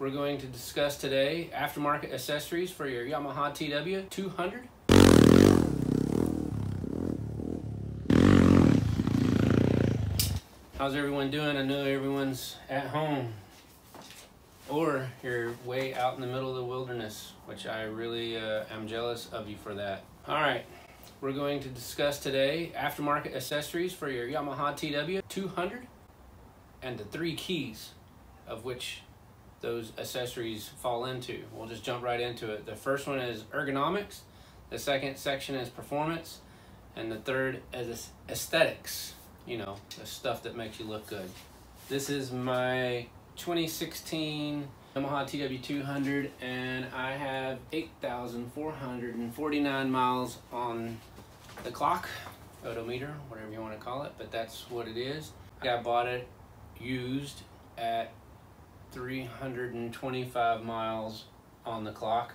We're going to discuss today aftermarket accessories for your Yamaha TW 200. How's everyone doing? I know everyone's at home or you're way out in the middle of the wilderness, which I really am jealous of you for that. All right, we're going to discuss today aftermarket accessories for your Yamaha TW 200 and the three keys of which those accessories fall into. We'll just jump right into it. The first one is ergonomics, the second section is performance, and the third is aesthetics. You know, the stuff that makes you look good. This is my 2016 Yamaha TW 200 and I have 8,449 miles on the clock, odometer, whatever you want to call it, but that's what it is. I bought it used at 325 miles on the clock,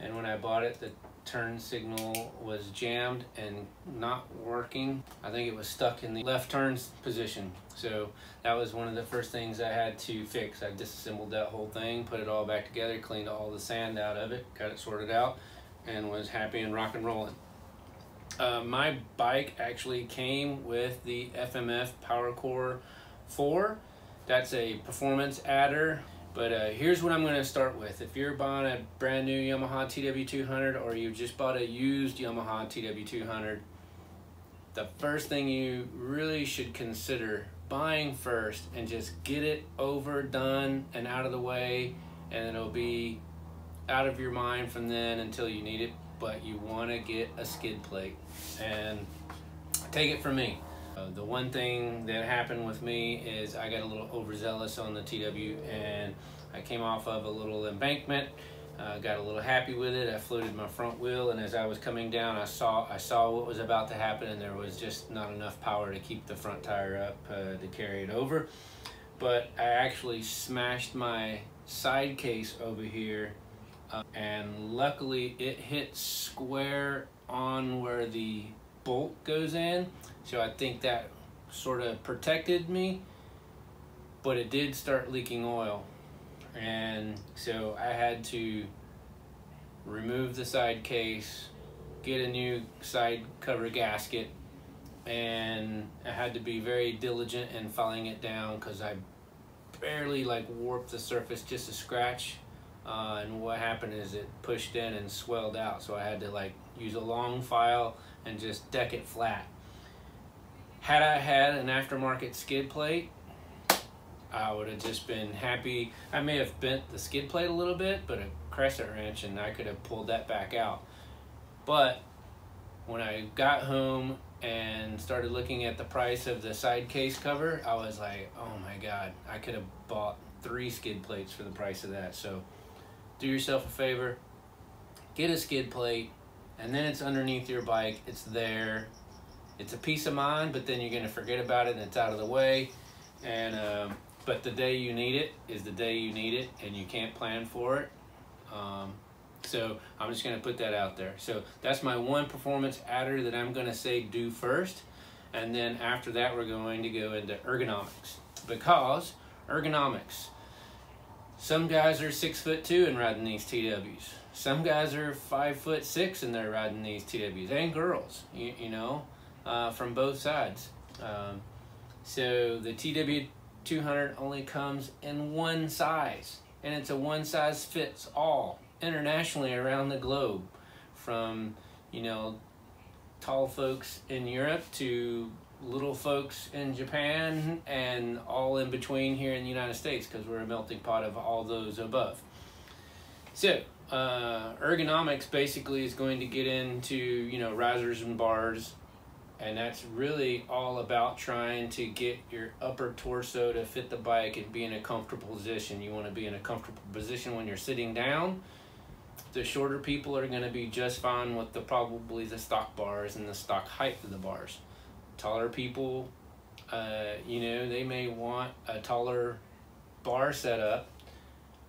and when I bought it, the turn signal was jammed and not working. I think it was stuck in the left turn position. So that was one of the first things I had to fix. I disassembled that whole thing, put it all back together, cleaned all the sand out of it, got it sorted out, and was happy and rock and rolling. My bike actually came with the FMF Power Core 4. That's a performance adder. But here's what I'm going to start with. If you're buying a brand new Yamaha TW200 or you just bought a used Yamaha TW200, the first thing you really should consider buying first and just get it over, done, and out of the way, and it'll be out of your mind from then until you need it, but you want to get a skid plate. And take it from me. The one thing that happened with me is I got a little overzealous on the TW and I came off of a little embankment, got a little happy with it. I floated my front wheel, and as I was coming down, I saw what was about to happen, and there was just not enough power to keep the front tire up to carry it over. But I actually smashed my side case over here, and luckily it hit square on where the bolt goes in, so I think that sort of protected me, but it did start leaking oil, and so I had to remove the side case, get a new side cover gasket, and I had to be very diligent in filing it down because I barely like warped the surface just a scratch, and what happened is it pushed in and swelled out, so I had to like use a long file and just deck it flat. Had I had an aftermarket skid plate, I would have just been happy. I may have bent the skid plate a little bit, but a crescent wrench and I could have pulled that back out. But when I got home and started looking at the price of the side case cover, I was like, oh my God, I could have bought 3 skid plates for the price of that. So do yourself a favor, get a skid plate, and then it's underneath your bike, it's there. It's a peace of mind, but then you're gonna forget about it and it's out of the way. And but the day you need it is the day you need it, and you can't plan for it. So I'm just gonna put that out there. So that's my one performance adder that I'm gonna say do first. And then after that, we're going to go into ergonomics. Because ergonomics, some guys are 6'2" and riding these TWs. Some guys are 5'6" and they're riding these TWs, and girls, you know, from both sides. So the TW 200 only comes in one size, and it's a one size fits all internationally around the globe, from, you know, tall folks in Europe to little folks in Japan and all in between here in the United States, because we're a melting pot of all those above. So ergonomics basically is going to get into, you know, risers and bars, and that's really all about trying to get your upper torso to fit the bike and be in a comfortable position. You want to be in a comfortable position when you're sitting down. The shorter people are going to be just fine with the probably the stock bars and the stock height of the bars. Taller people, you know, they may want a taller bar setup,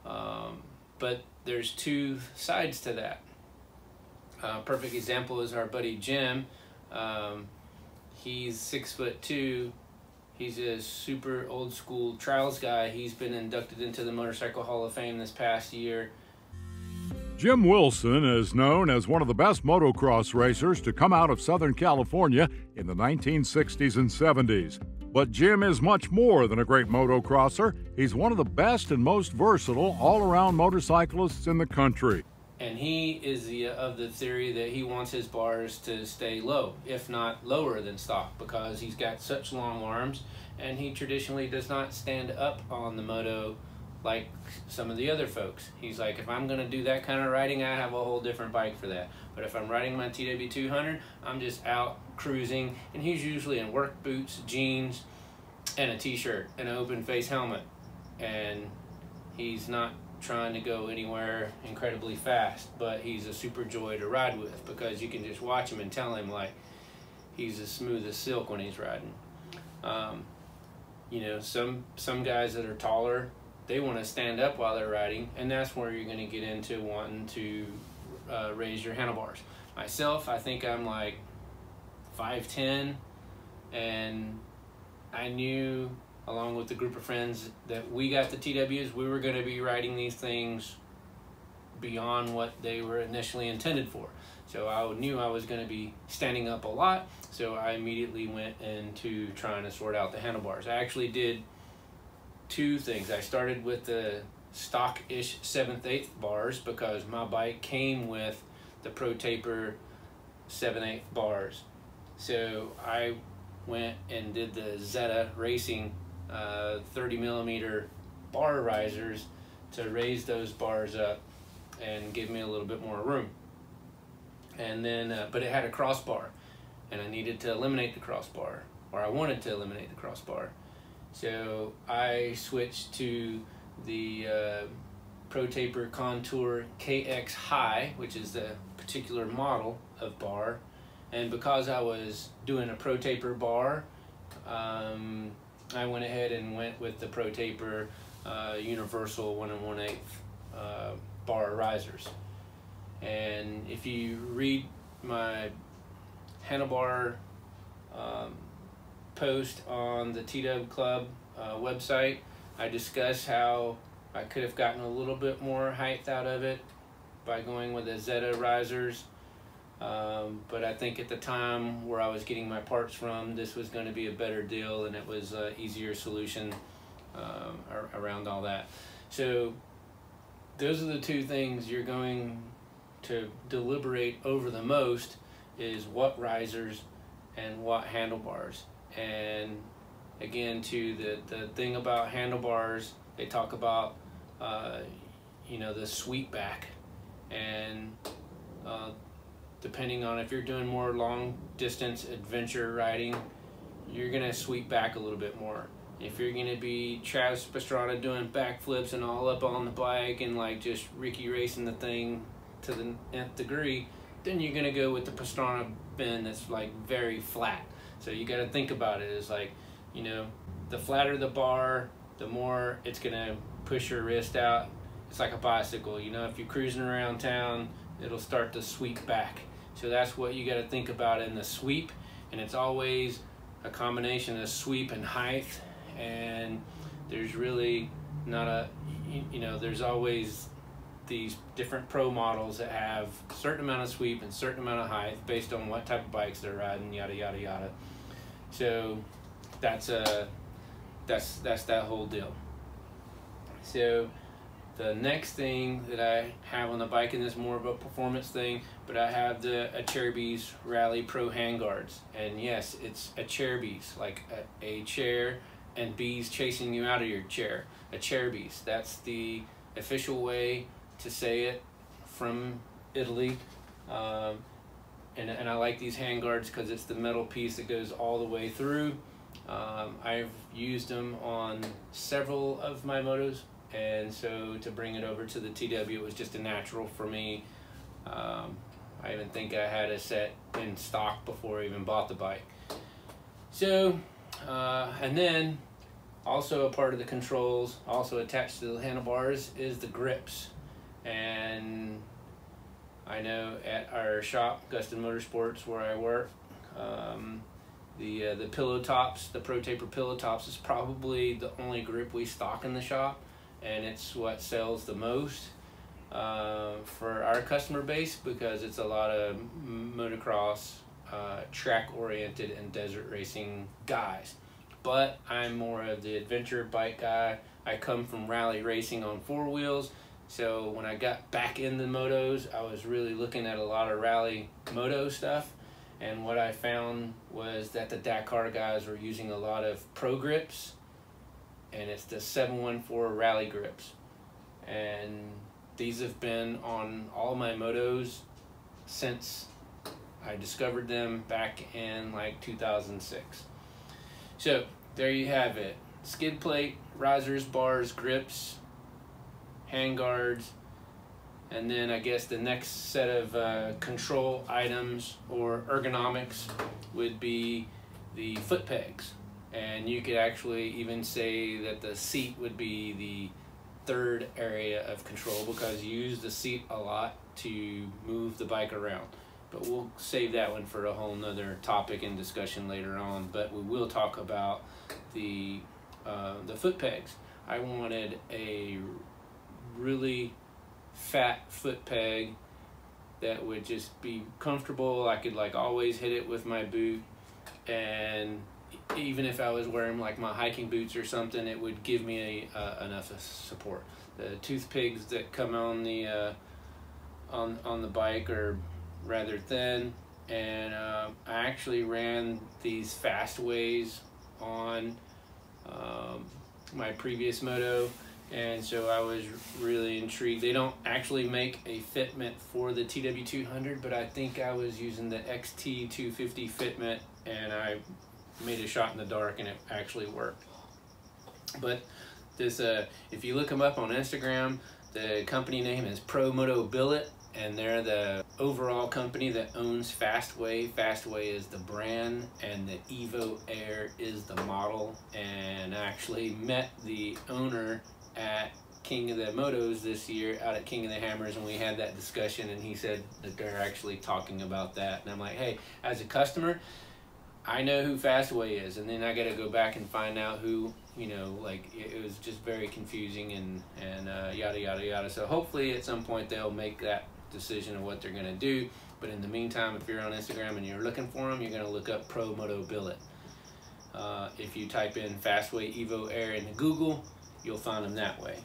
but there's two sides to that. Perfect example is our buddy Jim. He's 6'2", He's a super old school trials guy. He's been inducted into the Motorcycle Hall of Fame this past year. Jim Wilson is known as one of the best motocross racers to come out of Southern California in the 1960s and 70s. But Jim is much more than a great motocrosser. He's one of the best and most versatile all-around motorcyclists in the country. And he is of the theory that he wants his bars to stay low, if not lower than stock, because he's got such long arms and he traditionally does not stand up on the moto like some of the other folks. He's like, if I'm going to do that kind of riding, I have a whole different bike for that. But if I'm riding my TW 200, I'm just out cruising, and he's usually in work boots, jeans, and a t-shirt, and an open face helmet. And he's not trying to go anywhere incredibly fast, but he's a super joy to ride with because you can just watch him and tell him, like, he's as smooth as silk when he's riding. You know, some guys that are taller, they want to stand up while they're riding, and that's where you're going to get into wanting to raise your handlebars. Myself, I think I'm like 5'10", and I knew, along with the group of friends that we got the TWs, we were going to be riding these things beyond what they were initially intended for. So I knew I was going to be standing up a lot, so I immediately went into trying to sort out the handlebars. I actually did two things. I started with the stock-ish 7/8 bars because my bike came with the Pro Taper 7/8 bars. So I went and did the Zeta Racing 30mm bar risers to raise those bars up and give me a little bit more room. And then but it had a crossbar, and I needed to eliminate the crossbar, or I wanted to eliminate the crossbar, so I switched to the Pro Taper Contour KX High, which is the particular model of bar. And because I was doing a Pro Taper bar, I went ahead and went with the Pro Taper Universal 1 1/8 bar risers. And if you read my handlebar post on the T Dub Club website, I discuss how I could have gotten a little bit more height out of it by going with the Zeta risers. But I think at the time where I was getting my parts from, this was going to be a better deal, and it was an easier solution around all that. So those are the two things you're going to deliberate over the most, is what risers and what handlebars. And again, to the thing about handlebars, they talk about you know, the sweep back, and depending on if you're doing more long distance adventure riding, you're gonna sweep back a little bit more. If you're gonna be Travis Pastrana doing backflips and all up on the bike and like just Ricky racing the thing to the nth degree, then you're gonna go with the Pastrana bend that's like very flat. So you gotta think about it. It's like, you know, the flatter the bar, the more it's gonna push your wrist out. It's like a bicycle, you know, if you're cruising around town, it'll start to sweep back. So that's what you gotta think about in the sweep, and it's always a combination of sweep and height, and there's really not a, you know, there's always these different pro models that have a certain amount of sweep and certain amount of height based on what type of bikes they're riding, yada, yada, yada. So that's that whole deal. So the next thing that I have on the bike, and this is more of a performance thing, but I have the Acerbis Rally Pro Handguards. And yes, it's Acerbis, like a chair and bees chasing you out of your chair. Acerbis, that's the official way to say it from Italy. And I like these handguards because it's the metal piece that goes all the way through. I've used them on several of my motos, and so to bring it over to the TW, it was just a natural for me. I even think I had a set in stock before I even bought the bike. So, and then also a part of the controls, also attached to the handlebars, is the grips. And I know at our shop, Gustin Motorsports, where I work, The pillow tops, the Pro Taper pillow tops, is probably the only grip we stock in the shop, and it's what sells the most for our customer base, because it's a lot of motocross, track-oriented and desert racing guys. But I'm more of the adventure bike guy. I come from rally racing on four wheels, so when I got back in the motos, I was really looking at a lot of rally moto stuff. And what I found was that the Dakar guys were using a lot of Pro Grips, and it's the 714 rally grips. And these have been on all my motos since I discovered them back in like 2006. So there you have it. Skid plate, risers, bars, grips, hand guards, and then I guess the next set of control items or ergonomics would be the foot pegs. And you could actually even say that the seat would be the third area of control, because you use the seat a lot to move the bike around. But we'll save that one for a whole nother topic and discussion later on. But we will talk about the foot pegs. I wanted a really fat foot peg that would just be comfortable. I could like always hit it with my boot, and even if I was wearing like my hiking boots or something, it would give me a enough support. The toothpigs that come on the on the bike are rather thin, and I actually ran these Fastways on my previous moto, and so I was really intrigued. They don't actually make a fitment for the TW 200, but I think I was using the XT 250 fitment, and I made a shot in the dark, and it actually worked. But this, if you look them up on Instagram, the company name is Pro Moto Billet, and they're the overall company that owns Fastway. Fastway is the brand, and the EVO Air is the model. And I actually met the owner at King of the Motos this year, out at King of the Hammers, and we had that discussion, and he said that they're actually talking about that. And I'm like, hey, as a customer, I know who Fastway is, and then I gotta go back and find out who, you know, like it was just very confusing, and yada yada yada. So hopefully at some point they'll make that decision of what they're gonna do. But in the meantime, if you're on Instagram and you're looking for them, you're gonna look up Pro Moto Billet. If you type in Fastway EVO Air into Google, you'll find them that way.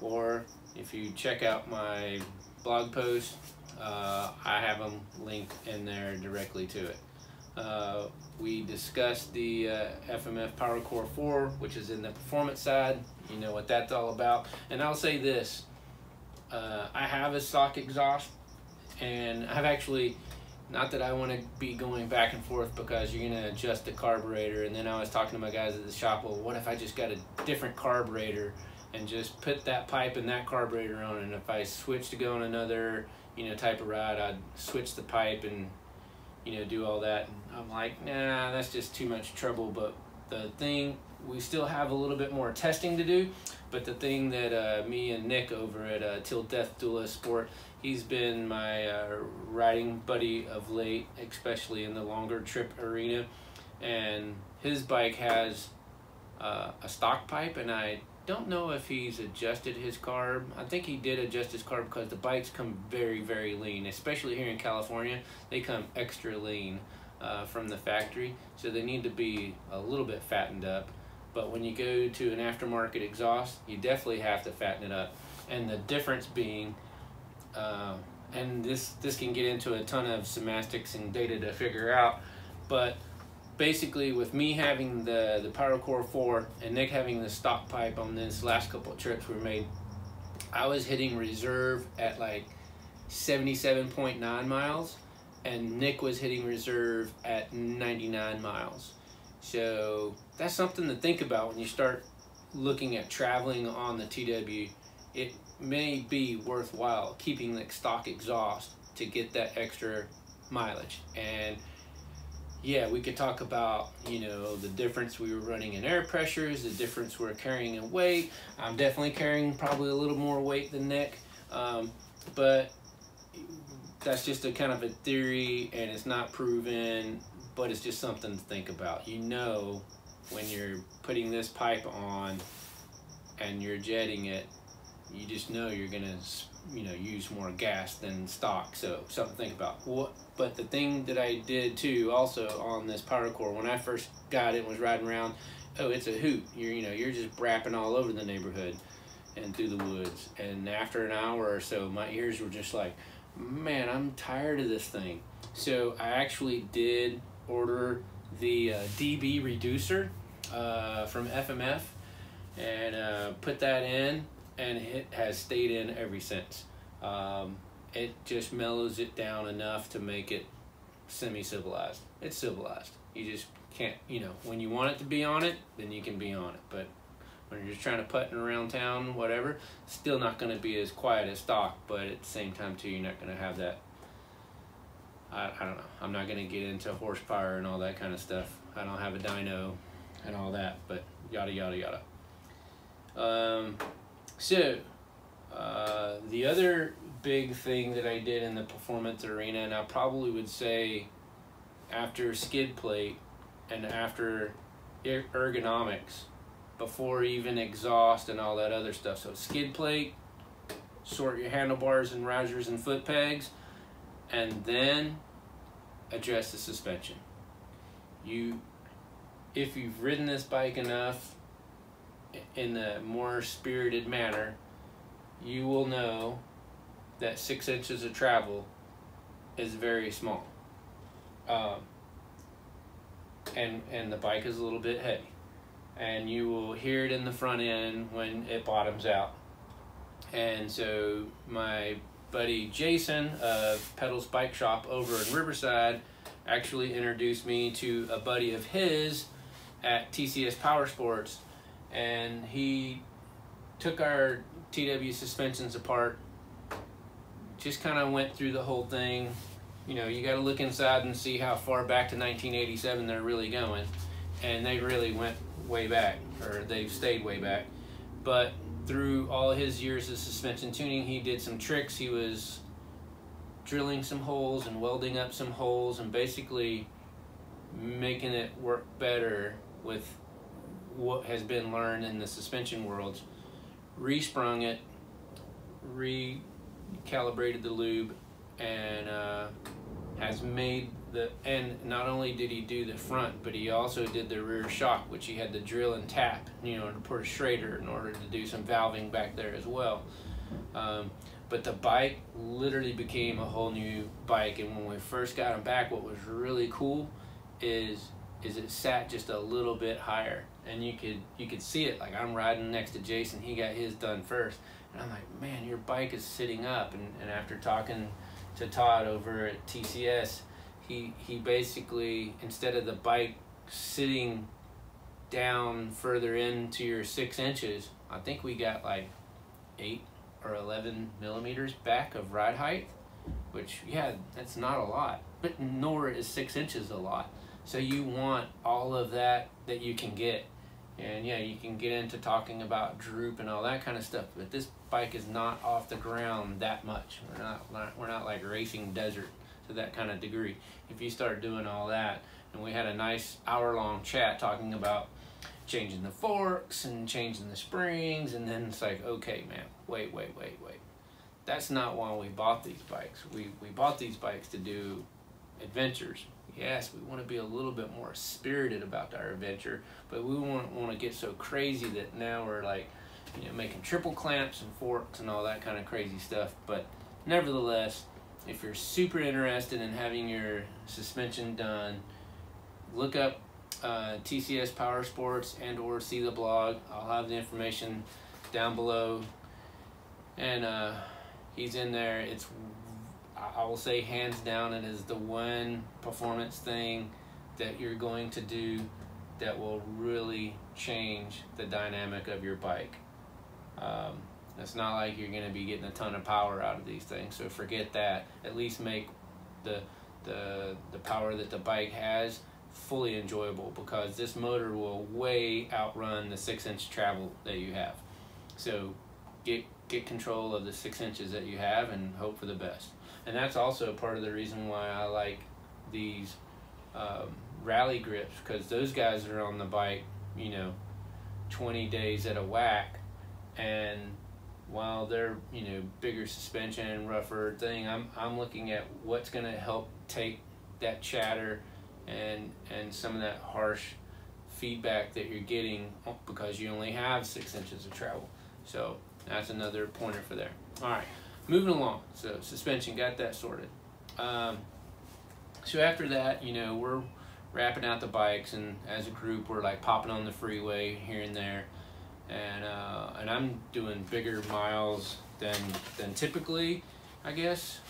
Or if you check out my blog post, I have them linked in there directly to it. We discussed the FMF Power Core 4, which is in the performance side. You know what that's all about. And I'll say this, I have a stock exhaust, and I've actually, not that I want to be going back and forth, because you're going to adjust the carburetor. And then I was talking to my guys at the shop, well, what if I just got a different carburetor and just put that pipe and that carburetor on, and if I switch to go on another, you know, type of ride, I'd switch the pipe and, you know, do all that. And I'm like, nah, that's just too much trouble. But the thing, we still have a little bit more testing to do, but the thing that me and Nick over at Till Death Dual Sport, he's been my riding buddy of late, especially in the longer trip arena, and his bike has a stock pipe, and I don't know if he's adjusted his carb. I think he did adjust his carb, because the bikes come very, very lean, especially here in California. They come extra lean from the factory, so they need to be a little bit fattened up. But when you go to an aftermarket exhaust, you definitely have to fatten it up. And the difference being, and this can get into a ton of semantics and data to figure out, but basically, with me having the Power Core 4 and Nick having the stock pipe on this last couple of trips we made, I was hitting reserve at like 77.9 miles, and Nick was hitting reserve at 99 miles. So that's something to think about when you start looking at traveling on the TW. It may be worthwhile keeping the stock exhaust to get that extra mileage. And yeah, we could talk about, you know, the difference we were running in air pressures, the difference we're carrying in weight. I'm definitely carrying probably a little more weight than Nick, but that's just a kind of a theory, and it's not proven. but it's just something to think about. You know, when you're putting this pipe on and you're jetting it, you just know you're gonna, you know, use more gas than stock, so something to think about. But the thing that I did too, also on this Power Core, when I first got it and was riding around, oh, it's a hoot. You're just brapping all over the neighborhood and through the woods. And after an hour or so, my ears were just like, man, I'm tired of this thing. So I actually did order the DB reducer from FMF and put that in, and it has stayed in ever since. It just mellows it down enough to make it semi-civilized. It's civilized. You just can't, you know, when you want it to be on it, then you can be on it. But when you're just trying to puttin' around town, whatever, it's still not going to be as quiet as stock, but at the same time, too, you're not going to have that, I don't know, I'm not going to get into horsepower and all that kind of stuff. I don't have a dyno and all that, but yada, yada, yada. So the other big thing that I did in the performance arena, and I probably would say after skid plate and after ergonomics, before even exhaust and all that other stuff. So skid plate, sort your handlebars and risers and foot pegs, and then address the suspension. If you've ridden this bike enough in a more spirited manner, you will know that 6 inches of travel is very small. And the bike is a little bit heavy. And you will hear it in the front end when it bottoms out. And so my buddy Jason of Pedals Bike Shop over in Riverside actually introduced me to a buddy of his at TCS Power Sports, and he took our TW suspensions apart, just kind of went through the whole thing. You know, you got to look inside and see how far back to 1987 they're really going, and they really went way back, or they've stayed way back. But through all his years of suspension tuning, he did some tricks. He was drilling some holes and welding up some holes and basically making it work better with what has been learned in the suspension worlds. Resprung it, recalibrated the lube, and has made the, and not only did he do the front, but he also did the rear shock, which he had to drill and tap, you know, to put a Schrader in order to do some valving back there as well. But the bike literally became a whole new bike. And when we first got him back, what was really cool is it sat just a little bit higher, and you could see it. Like, I'm riding next to Jason, he got his done first, and I'm like, man, your bike is sitting up. And after talking to Todd over at TCS, he basically, instead of the bike sitting down further into your 6 inches, I think we got like 8 or 11 millimeters back of ride height, which, yeah, that's not a lot, but nor is 6 inches a lot. So you want all of that you can get. And yeah, you can get into talking about droop and all that kind of stuff, but this bike is not off the ground that much. We're not like racing desert to that kind of degree. If you start doing all that, and we had a nice hour-long chat talking about changing the forks and changing the springs, and then it's like, okay, man, wait. That's not why we bought these bikes. We bought these bikes to do adventures. Yes, we want to be a little bit more spirited about our adventure, but we won't want to get so crazy that now we're like, you know, making triple clamps and forks and all that kind of crazy stuff. But nevertheless, if you're super interested in having your suspension done, look up TCS Power Sports and or see the blog. I'll have the information down below. And he's in there. It's, I will say hands down, it is the one performance thing that you're going to do that will really change the dynamic of your bike. It's not like you're going to be getting a ton of power out of these things, so forget that. At least make the power that the bike has fully enjoyable, because this motor will way outrun the 6 inch travel that you have. So get control of the 6 inches that you have and hope for the best. And that's also part of the reason why I like these rally grips, because those guys are on the bike, you know, 20 days at a whack, and while they're, you know, bigger suspension, rougher thing, I'm looking at what's going to help take that chatter and some of that harsh feedback that you're getting, because you only have 6 inches of travel. So that's another pointer for there. All right, moving along. So suspension, got that sorted. So after that, you know, we're wrapping out the bikes, and as a group we're like popping on the freeway here and there, and I'm doing bigger miles than typically, I guess.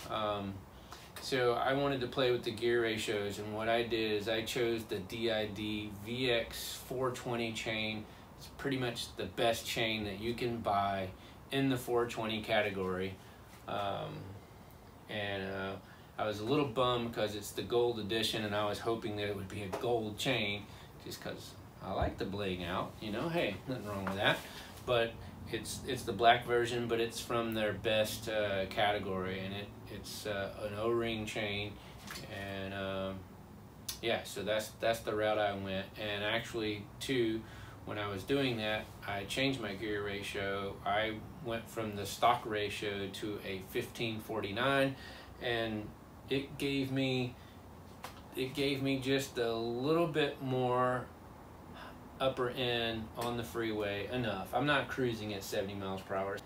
So I wanted to play with the gear ratios, and what I did is I chose the DID VX 420 chain. It's pretty much the best chain that you can buy in the 420 category, and I was a little bummed because it's the gold edition, and I was hoping that it would be a gold chain just because I like the bling out, you know, hey, nothing wrong with that. But it's the black version, but it's from their best category, and it's an O-ring chain, and yeah, so that's the route I went. And actually too, when I was doing that, I changed my gear ratio. I went from the stock ratio to a 1549, and it gave me just a little bit more upper end on the freeway. Enough. I'm not cruising at 70 miles per hour.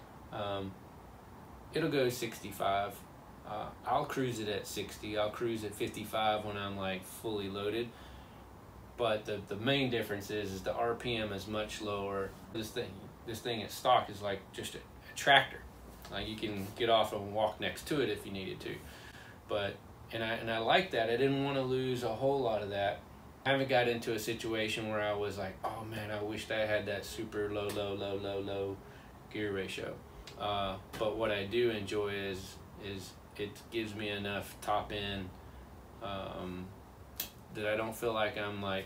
It'll go 65. I'll cruise it at 60. I'll cruise at 55 when I'm like fully loaded. But the main difference is the RPM is much lower. This thing at stock is like just a tractor. Like you can get off and walk next to it if you needed to. But and I like that. I didn't want to lose a whole lot of that. I haven't got into a situation where I was like, oh man, I wished I had that super low gear ratio. But what I do enjoy is it gives me enough top end that I don't feel like I'm like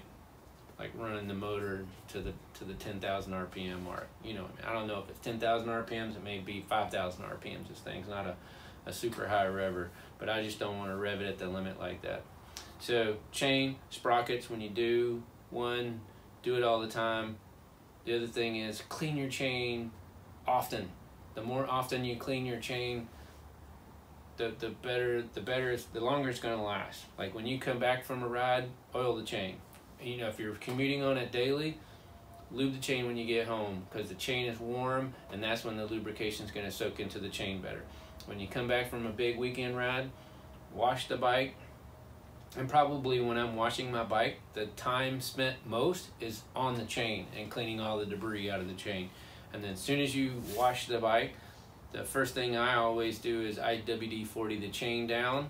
running the motor to the 10,000 RPM mark. You know, I mean, I don't know if it's 10,000 RPMs. It may be 5,000 RPMs. This thing's not a super high revver, but I just don't want to rev it at the limit like that. So chain, sprockets, when you do one, do it all the time. The other thing is clean your chain often. The more often you clean your chain, the longer it's gonna last. Like when you come back from a ride, oil the chain. You know, if you're commuting on it daily, lube the chain when you get home, because the chain is warm, and that's when the lubrication is gonna soak into the chain better. When you come back from a big weekend ride, wash the bike. And probably when I'm washing my bike, the time spent most is on the chain and cleaning all the debris out of the chain. And then as soon as you wash the bike, the first thing I always do is I WD-40 the chain down,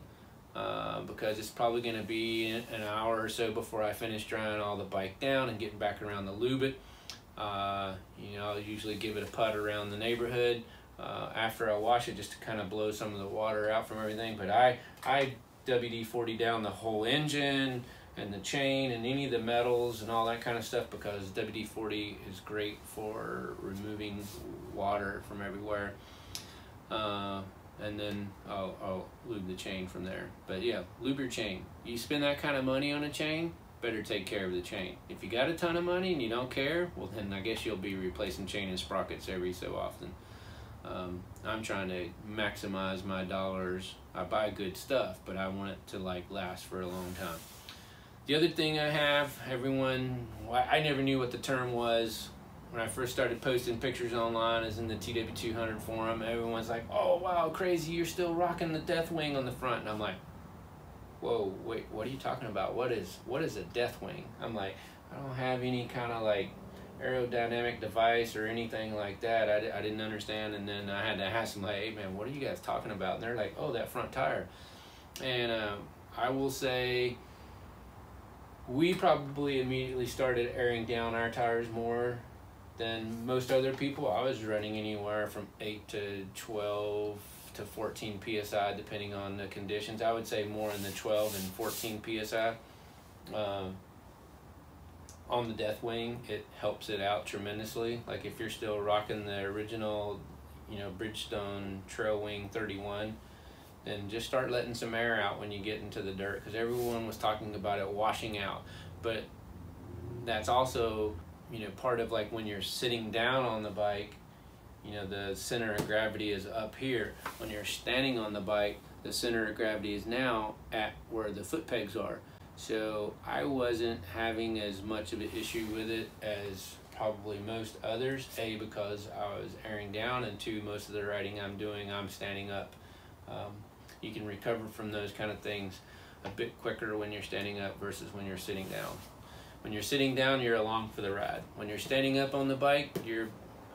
because it's probably going to be an hour or so before I finish drying all the bike down and getting back around to lube it. You know, I'll usually give it a putt around the neighborhood after I wash it, just to kind of blow some of the water out from everything. But I WD-40 down the whole engine and the chain and any of the metals and all that kind of stuff, because WD-40 is great for removing water from everywhere. And then I'll lube the chain from there. But yeah, lube your chain. You spend that kind of money on a chain, better take care of the chain. If you got a ton of money and you don't care, well then I guess you'll be replacing chain and sprockets every so often. I'm trying to maximize my dollars. I buy good stuff, but I want it to like last for a long time. The other thing I have, I never knew what the term was when I first started posting pictures online, is in the TW 200 forum. Everyone's like, oh wow, crazy, you're still rocking the death wing on the front. And I'm like, whoa, wait, what are you talking about? What is a death wing? I'm like, I don't have any kind of like aerodynamic device or anything like that. I didn't understand, and then I had to ask them, like, hey man, what are you guys talking about? And they're like, oh, that front tire. And I will say we probably immediately started airing down our tires more than most other people. I was running anywhere from 8 to 12 to 14 psi depending on the conditions. I would say more in the 12 and 14 psi. On the death wing, it helps it out tremendously. Like if you're still rocking the original, you know, Bridgestone Trail Wing 31, and just start letting some air out when you get into the dirt, because everyone was talking about it washing out. But that's also, you know, part of like when you're sitting down on the bike, you know, the center of gravity is up here. When you're standing on the bike, the center of gravity is now at where the foot pegs are. So I wasn't having as much of an issue with it as probably most others, A, because I was airing down, and two, most of the riding I'm doing, I'm standing up. You can recover from those kind of things a bit quicker when you're standing up versus when you're sitting down. When you're sitting down, you're along for the ride. When you're standing up on the bike, you're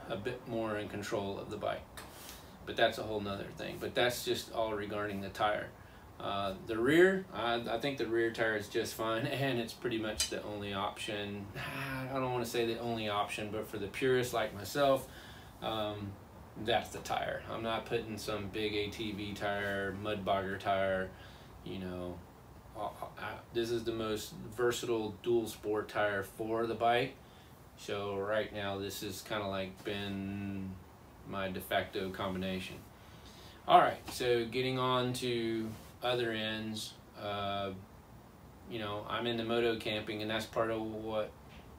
a bit more in control of the bike. But that's a whole nother thing. But that's just all regarding the tire. The rear, I think the rear tire is just fine, and it's pretty much the only option. I don't want to say the only option, but for the purists like myself, that's the tire. I'm not putting some big ATV tire, mud bogger tire, you know. This is the most versatile dual sport tire for the bike. So right now this is kind of like been my de facto combination. All right, so getting on to other ends, you know, I'm into moto camping, and that's part of what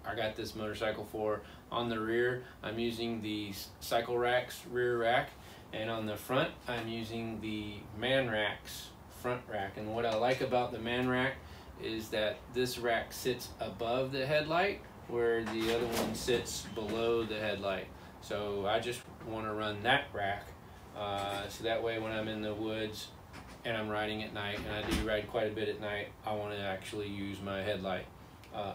I got this motorcycle for. On the rear, I'm using the Cycle Racks rear rack, and on the front, I'm using the Man Racks front rack. And what I like about the Man Rack is that this rack sits above the headlight, where the other one sits below the headlight. So I just want to run that rack, so that way when I'm in the woods and I'm riding at night, and I do ride quite a bit at night, I want to actually use my headlight.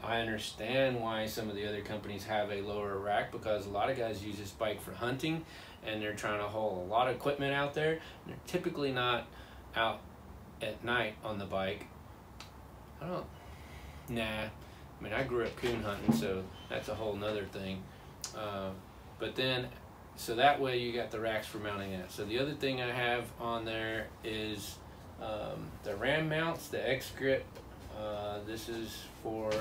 I understand why some of the other companies have a lower rack, because a lot of guys use this bike for hunting, and they're trying to haul a lot of equipment out there, and they're typically not out at night on the bike. I mean, I grew up coon hunting, so that's a whole nother thing. But then, so that way you got the racks for mounting that. So the other thing I have on there is the Ram Mounts, the X Grip. This is for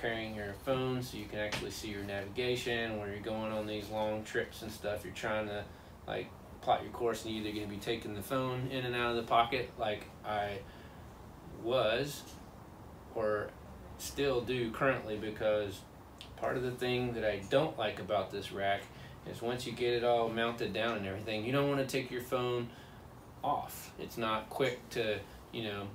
carrying your phone, so you can actually see your navigation when you're going on these long trips and stuff. You're trying to like plot your course, and you're either going to be taking the phone in and out of the pocket like I was, or still do currently, because part of the thing that I don't like about this rack is once you get it all mounted down and everything, you don't want to take your phone off. It's not quick to, you know,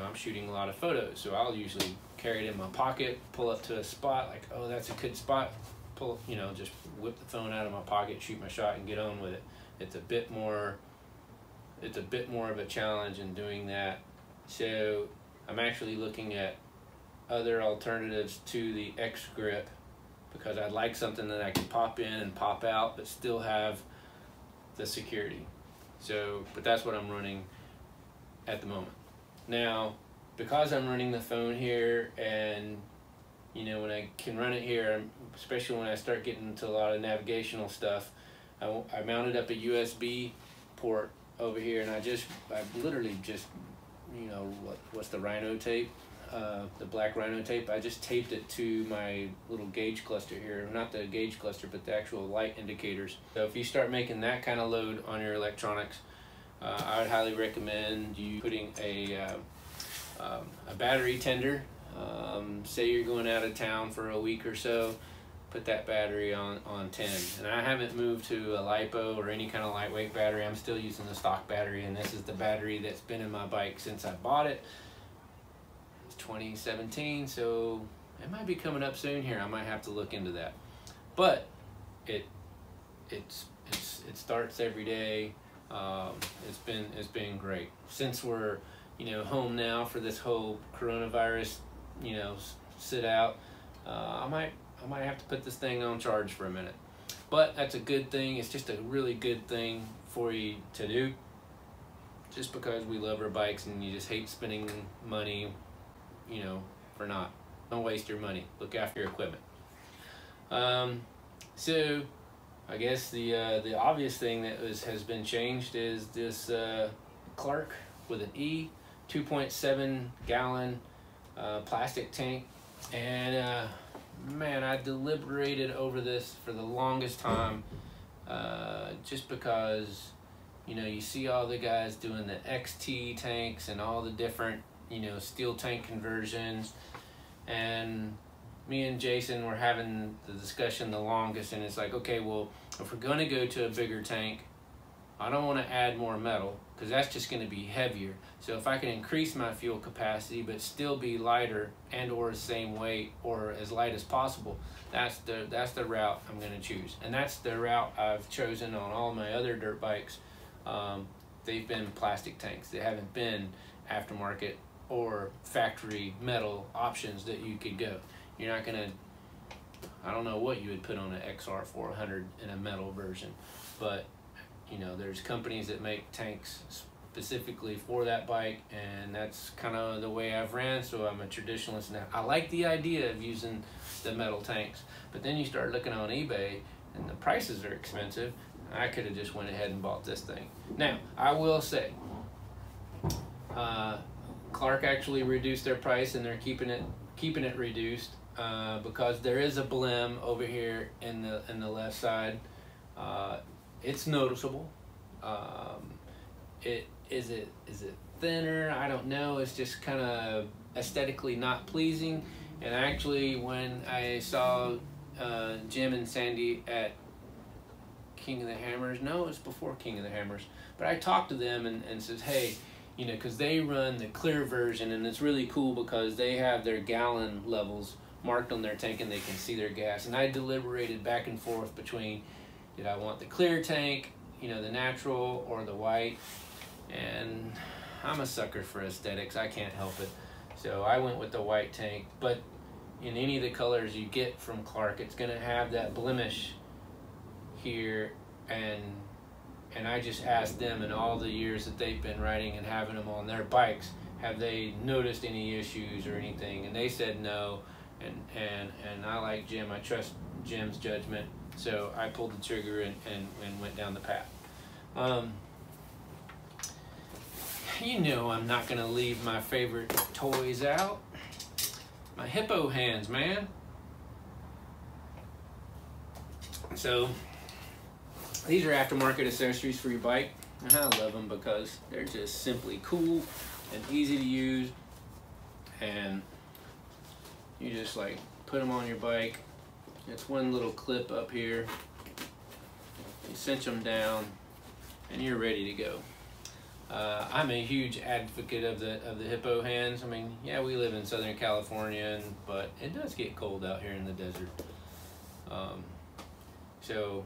I'm shooting a lot of photos, so I'll usually carry it in my pocket, pull up to a spot, like, oh, that's a good spot, pull, you know, just whip the phone out of my pocket, shoot my shot, and get on with it. It's a bit more of a challenge in doing that. So I'm actually looking at other alternatives to the X Grip, because I'd like something that I can pop in and pop out but still have the security. So, but that's what I'm running at the moment. Now, because I'm running the phone here, and you know, when I can run it here, especially when I start getting into a lot of navigational stuff, I mounted up a USB port over here, and I literally just, you know, what's the Rhino tape? The black Rhino tape, I just taped it to my little gauge cluster here. Not the gauge cluster, but the actual light indicators. So if you start making that kind of load on your electronics, I would highly recommend you putting a battery tender. Say you're going out of town for a week or so, put that battery on 10. And I haven't moved to a LiPo or any kind of lightweight battery. I'm still using the stock battery, and this is the battery that's been in my bike since I bought it. 2017, so it might be coming up soon here. I might have to look into that, but it starts every day. It's been great. Since we're, you know, home now for this whole coronavirus, you know, sit out, I might have to put this thing on charge for a minute, but that's a good thing. It's just a really good thing for you to do, just because we love our bikes, and you just hate spending money, you know, for not. Don't waste your money. Look after your equipment. So I guess the obvious thing that has been changed is this Clarke with an E, 2.7 gallon plastic tank. And man, I deliberated over this for the longest time, just because, You know, you see all the guys doing the XT tanks and all the different, you know, steel tank conversions. And me and Jason were having the discussion the longest, and it's like, okay, well, if we're going to go to a bigger tank, I don't want to add more metal because that's just going to be heavier. So if I can increase my fuel capacity but still be lighter and or the same weight or as light as possible, that's the route I'm going to choose. And that's the route I've chosen on all my other dirt bikes. They've been plastic tanks. They haven't been aftermarket or factory metal options that you could go. You're not going to, I don't know what you would put on an XR 400 in a metal version, but you know, there's companies that make tanks specifically for that bike, and that's kind of the way I've ran. So I'm a traditionalist now. I like the idea of using the metal tanks, but then you start looking on eBay and the prices are expensive. I could have just went ahead and bought this thing. Now, I will say, Clarke actually reduced their price, and they're keeping it reduced because there is a blim over here in the left side. It's noticeable. Is it thinner? I don't know. It's just kind of aesthetically not pleasing. And actually, when I saw Jim and Sandy at King of the Hammers, no, it was before King of the Hammers, but I talked to them and says, hey, you know, because they run the clear version, and it's really cool because they have their gallon levels marked on their tank and they can see their gas. And I deliberated back and forth between, did I want the clear tank, you know, the natural, or the white? And I'm a sucker for aesthetics. I can't help it. So I went with the white tank. But in any of the colors you get from Clarke, it's going to have that blemish here. And I just asked them, in all the years that they've been riding and having them on their bikes, have they noticed any issues or anything? And they said no. And I like Jim. I trust Jim's judgment. So I pulled the trigger and went down the path. You know, I'm not going to leave my favorite toys out. My Hippo Hands, man. So these are aftermarket accessories for your bike. And I love them because they're just simply cool and easy to use. And you just like put them on your bike. It's one little clip up here. You cinch them down and you're ready to go. I'm a huge advocate of the Hippo Hands. I mean, yeah, we live in Southern California, but it does get cold out here in the desert. So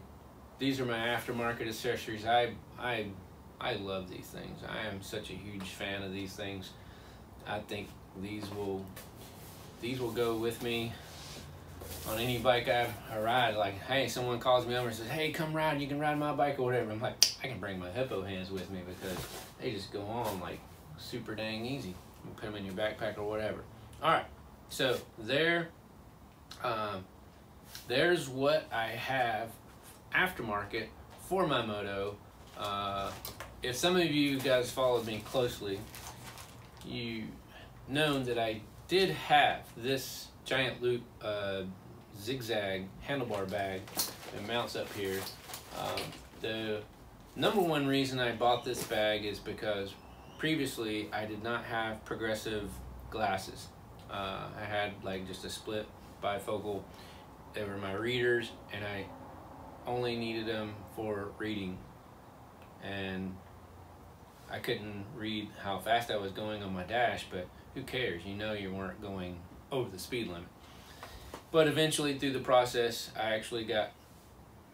these are my aftermarket accessories. I love these things. I am such a huge fan of these things. I think these will go with me on any bike I ride. Like, hey, someone calls me over and says, hey, come ride, you can ride my bike or whatever. I'm like, I can bring my Hippo Hands with me because they just go on like super dang easy. You put them in your backpack or whatever. All right, so there's what I have aftermarket for my moto. If some of you guys followed me closely, you know that I did have this Giant Loop zigzag handlebar bag that mounts up here. The number one reason I bought this bag is because previously I did not have progressive glasses. I had like just a split bifocal. They were my readers, and I only needed them for reading, and I couldn't read how fast I was going on my dash, but who cares? You know, you weren't going over the speed limit. But eventually through the process, I actually got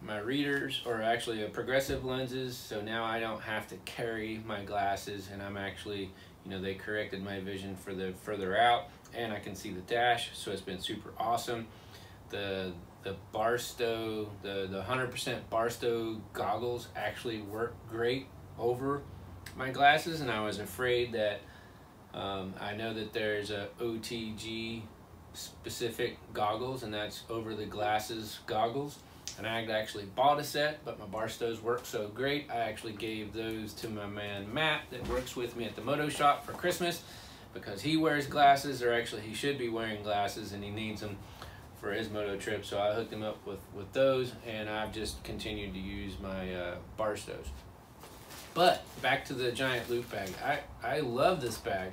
my readers, or actually a progressive lenses, so now I don't have to carry my glasses, and I'm actually, you know, they corrected my vision for the further out, and I can see the dash, so it's been super awesome. The Barstow, the 100% Barstow goggles actually work great over my glasses, and I was afraid that I know that there's a OTG specific goggles, and that's over the glasses goggles, and I actually bought a set, but my Barstows work so great I actually gave those to my man Matt that works with me at the moto shop for Christmas, because he wears glasses, or actually he should be wearing glasses, and he needs them for his moto trip. So I hooked him up with those, and I've just continued to use my Barstows. But back to the Giant Loop bag. I love this bag,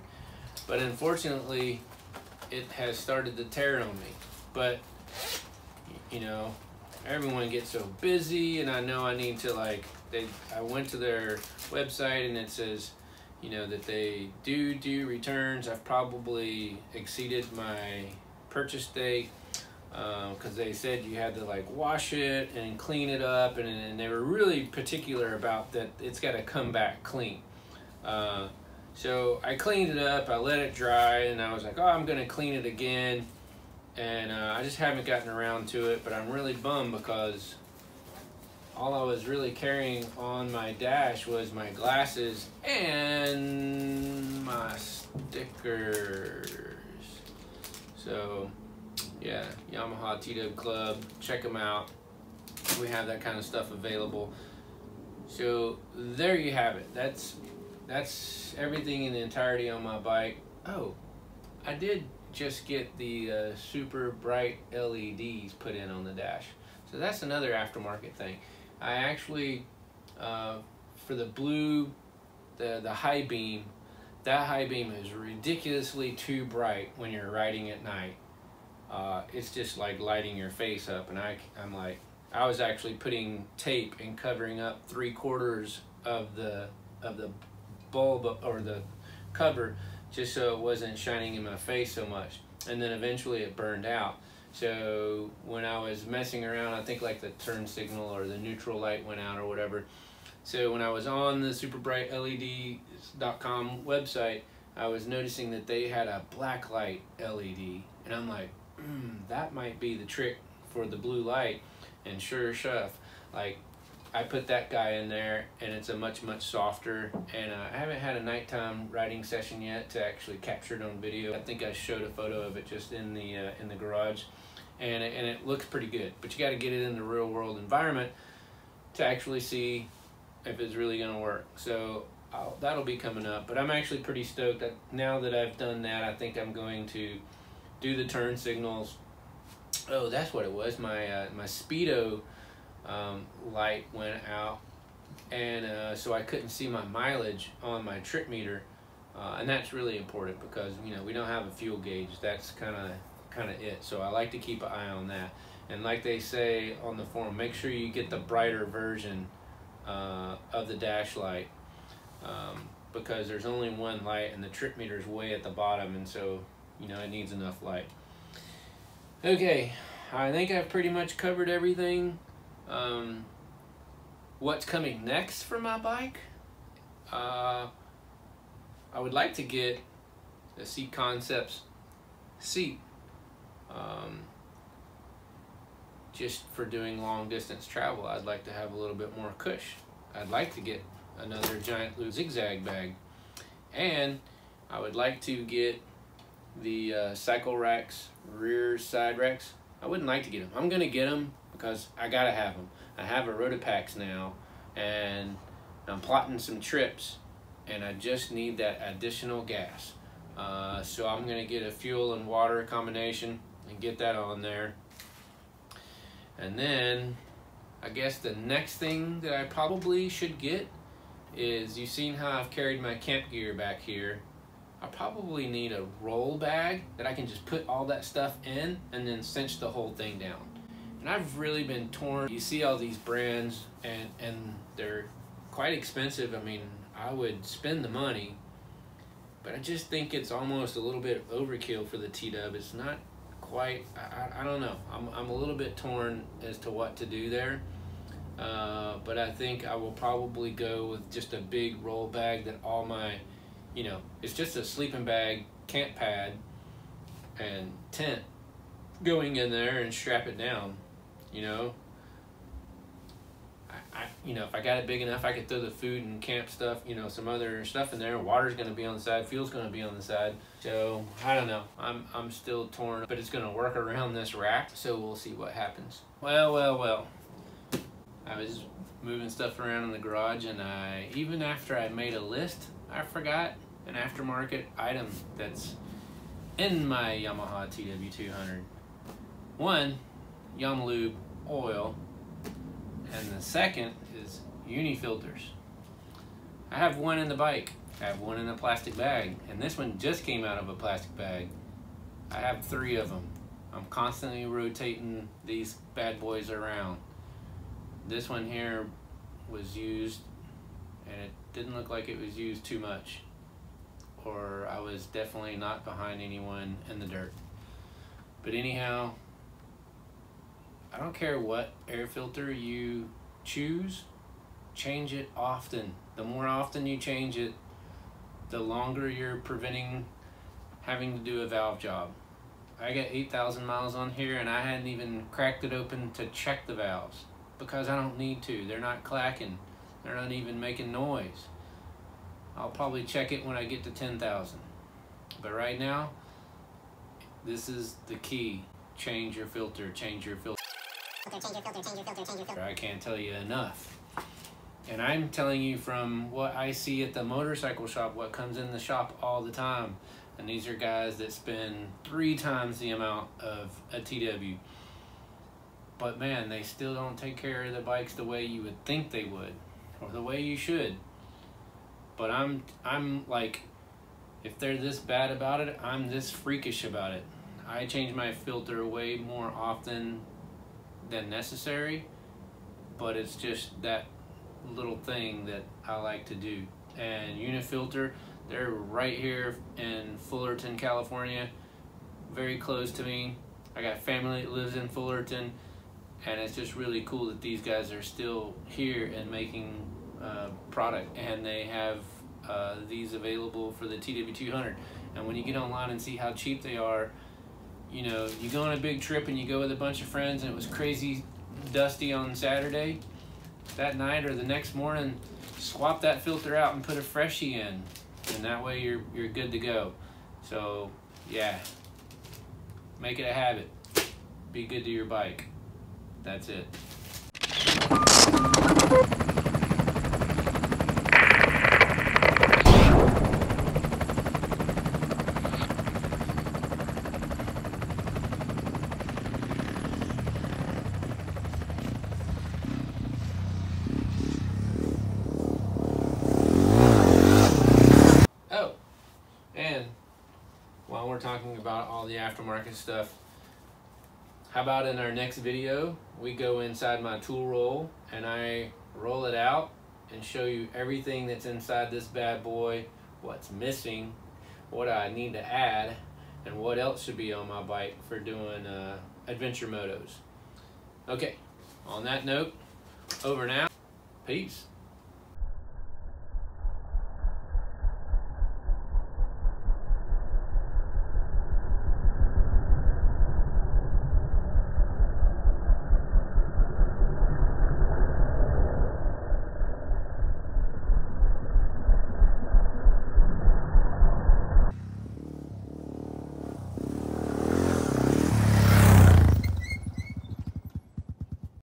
but unfortunately it has started to tear on me. But you know, everyone gets so busy, and I know I need to, like, I went to their website and it says, you know, that they do returns. I've probably exceeded my purchase date because they said you had to, like, wash it and clean it up, and they were really particular about that. It's got to come back clean. So I cleaned it up, I let it dry, and I was like, oh, I'm gonna clean it again, and I just haven't gotten around to it. But I'm really bummed because all I was really carrying on my dash was my glasses and my stickers. So yeah, Yamaha TW Club, check them out. We have that kind of stuff available. So there you have it. That's everything in the entirety on my bike. Oh, I did just get the super bright LEDs put in on the dash. So that's another aftermarket thing. I actually, for the blue, the high beam, that high beam is ridiculously too bright when you're riding at night. It's just like lighting your face up, and I'm like, I was actually putting tape and covering up 3/4 of the bulb or the cover just so it wasn't shining in my face so much. And then eventually it burned out. So when I was messing around, I think like the turn signal or the neutral light went out or whatever. So when I was on the SuperBrightLEDs.com website, I was noticing that they had a black light LED, and I'm like, that might be the trick for the blue light. And sure enough, like, I put that guy in there, and it's a much softer, and I haven't had a nighttime riding session yet to actually capture it on video. I think I showed a photo of it just in the garage, and it looks pretty good, but you got to get it in the real world environment to actually see if it's really gonna work. So that'll be coming up, but I'm actually pretty stoked that now that I've done that, I think I'm going to do the turn signals. Oh, that's what it was. My speedo light went out, and so I couldn't see my mileage on my trip meter, and that's really important because, you know, we don't have a fuel gauge. That's kind of it. So I like to keep an eye on that, and like they say on the forum, make sure you get the brighter version of the dash light, because there's only one light and the trip meter is way at the bottom, and so, you know, it needs enough light. Okay, I think I've pretty much covered everything. What's coming next for my bike? I would like to get the Seat Concepts seat, just for doing long distance travel. I'd like to have a little bit more cush. I'd like to get another Giant Loop zigzag bag, and I would like to get the Cycle Racks, rear side racks. I wouldn't like to get them. I'm gonna get them because I gotta have them. I have a Rotopax now, and I'm plotting some trips, and I just need that additional gas. So I'm gonna get a fuel and water combination and get that on there. And then I guess the next thing that I probably should get is, you've seen how I've carried my camp gear back here. I probably need a roll bag that I can just put all that stuff in and then cinch the whole thing down. And I've really been torn. You see all these brands, and they're quite expensive. I mean, I would spend the money, but I just think it's almost a little bit overkill for the T-Dub. It's not quite, I don't know. I'm a little bit torn as to what to do there. But I think I will probably go with just a big roll bag that all my, you know, it's just a sleeping bag, camp pad, and tent going in there, and strap it down, you know. You know, if I got it big enough, I could throw the food and camp stuff, you know, some other stuff in there. Water's going to be on the side, fuel's going to be on the side. So I don't know. I'm still torn, but it's going to work around this rack. So we'll see what happens. Well. I was moving stuff around in the garage, and even after I made a list, I forgot an aftermarket item that's in my Yamaha TW 200. One, Yamalube oil, and the second is Unifilters. I have one in the bike, I have one in a plastic bag, and this one just came out of a plastic bag. I have three of them. I'm constantly rotating these bad boys around. This one here was used, and it didn't look like it was used too much, or I was definitely not behind anyone in the dirt. But anyhow, I don't care what air filter you choose, change it often. The more often you change it, the longer you're preventing having to do a valve job. I got 8,000 miles on here and I hadn't even cracked it open to check the valves because I don't need to. They're not clacking. They're not even making noise. I'll probably check it when I get to 10,000. But right now, this is the key. Change your filter, change your filter. I can't tell you enough. And I'm telling you from what I see at the motorcycle shop, what comes in the shop all the time. And these are guys that spend 3 times the amount of a TW. But man, they still don't take care of the bikes the way you would think they would, or the way you should. But I'm like, if they're this bad about it, I'm this freakish about it. I change my filter way more often than necessary, but it's just that little thing that I like to do. And Unifilter, they're right here in Fullerton, California, very close to me. I got family that lives in Fullerton, and it's just really cool that these guys are still here and making product, and they have these available for the TW 200. And when you get online and see how cheap they are, you know, you go on a big trip and you go with a bunch of friends and it was crazy dusty on Saturday, that night or the next morning, swap that filter out and put a freshie in, and that way you're good to go. So yeah, make it a habit. Be good to your bike. That's it. Talking about all the aftermarket stuff, how about in our next video we go inside my tool roll and I roll it out and show you everything that's inside this bad boy, what's missing, what I need to add, and what else should be on my bike for doing adventure motos. Okay, on that note, over now. Peace.